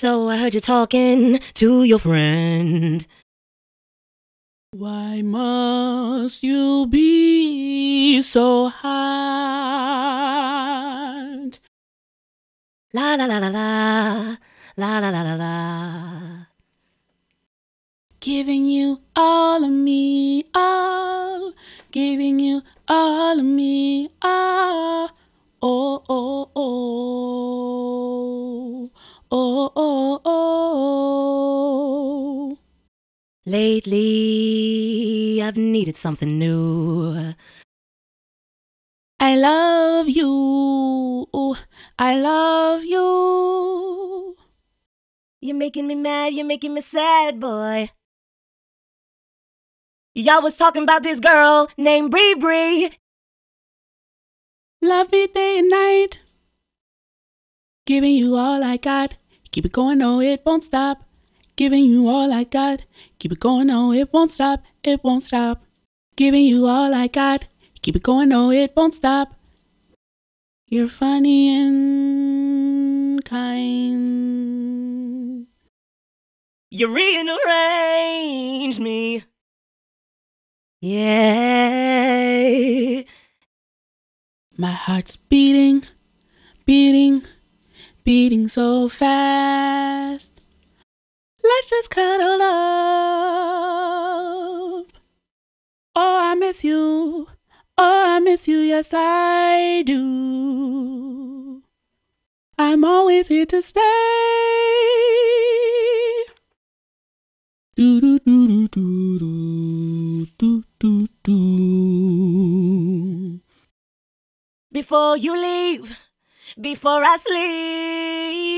So I heard you talking to your friend. Why must you be so hard? La la la la la, la la la la la. Giving you all of me, all. Giving you all of me, all. Oh, oh, oh, oh, oh, oh. Lately, I've needed something new. I love you. I love you. You're making me mad. You're making me sad, boy. Y'all was talking about this girl named Bree Bree. Love me day and night. Giving you all I got. Keep it going, no, it won't stop. Giving you all I got. Keep it going, no, it won't stop. It won't stop. Giving you all I got. Keep it going, no, it won't stop. You're funny and kind. You rearrange me. Yeah. My heart's beating, beating, beating so fast. Let's just cuddle up. Oh, I miss you. Oh, I miss you. Yes, I do. I'm always here to stay. Do do do do do do do do. Before you leave, before I sleep.